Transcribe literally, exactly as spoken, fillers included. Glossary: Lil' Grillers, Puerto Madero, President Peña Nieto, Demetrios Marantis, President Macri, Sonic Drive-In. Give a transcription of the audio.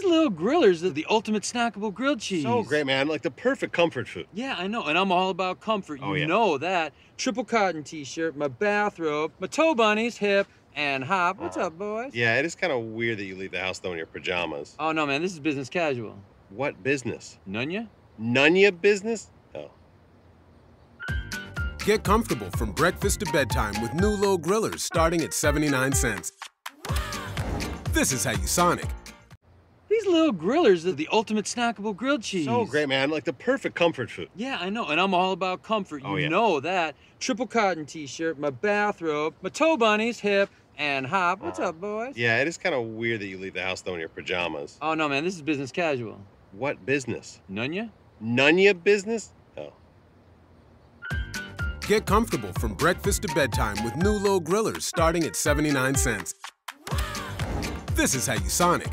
These Lil' Grillers are the ultimate snackable grilled cheese. So great, man. Like the perfect comfort food. Yeah, I know. And I'm all about comfort. Oh, you yeah. know that. Triple cotton t-shirt, my bathrobe, my toe bunnies, hip, and hop. What's uh, up, boys? Yeah, it is kind of weird that you leave the house, though, in your pajamas. Oh, no, man. This is business casual. What business? Nunya? Nunya business? Oh. Get comfortable from breakfast to bedtime with new Lil' Grillers starting at seventy-nine cents. This is how you sonic. These Lil' Grillers are the ultimate snackable grilled cheese. So great, man. Like the perfect comfort food. Yeah, I know. And I'm all about comfort. You oh, yeah. know that. Triple cotton t-shirt, my bathrobe, my toe bunnies, hip, and hop. What's uh, up, boys? Yeah, it is kind of weird that you leave the house, though, in your pajamas. Oh, no, man. This is business casual. What business? Nunya? Nunya business? Oh. Get comfortable from breakfast to bedtime with new Lil' Grillers starting at seventy-nine cents. This is how you sonic.